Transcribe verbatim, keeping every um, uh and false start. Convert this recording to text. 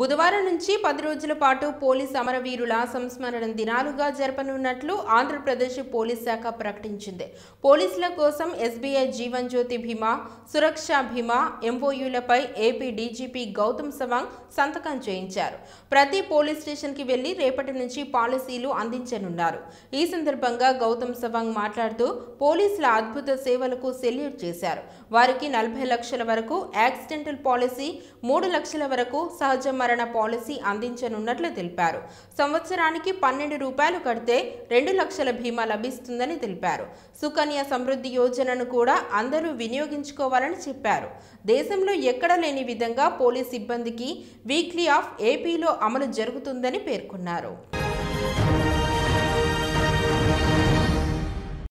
బుధవారం నుంచి పది రోజుల పాటు పోలీస్ అమరవీరుల సంస్మరణ దినాలుగా జరపనున్నట్లు ఆంధ్రప్రదేశ్ పోలీస్ శాఖ ప్రకటించింది. పోలీసుల కోసం ఎస్బీఐ జీవన్ జ్యోతి భీమా, సురక్ష భీమా ఎంఓయూలపై ఏపీ డీజీపీ గౌతమ్ సవాంగ్ సంతకం చేయించారు. ప్రతి పోలీస్ స్టేషన్కి వెళ్లి రేపటి నుంచి పాలసీలు అందించనున్నారు. ఈ సందర్భంగా గౌతమ్ సవాంగ్ మాట్లాడుతూ పోలీసుల అద్భుత సేవలకు సెల్యూట్ చేశారు. వారికి నలభై లక్షల వరకు యాక్సిడెంటల్ పాలసీ, మూడు లక్షల వరకు సహజ మరణ పాలసీ అందించనున్నట్లు తెలిపారు. సంవత్సరానికి పన్నెండు రూపాయలు కడితే రెండు లక్షల బీమా లభిస్తుందని తెలిపారు. సుకన్య సమృద్ధి యోజనను కూడా అందరూ వినియోగించుకోవాలని చెప్పారు. దేశంలో ఎక్కడ లేని విధంగా పోలీస్ సిబ్బందికి వీక్లీ ఆఫ్ ఏపీలో అమలు జరుగుతుందని పేర్కొన్నారు.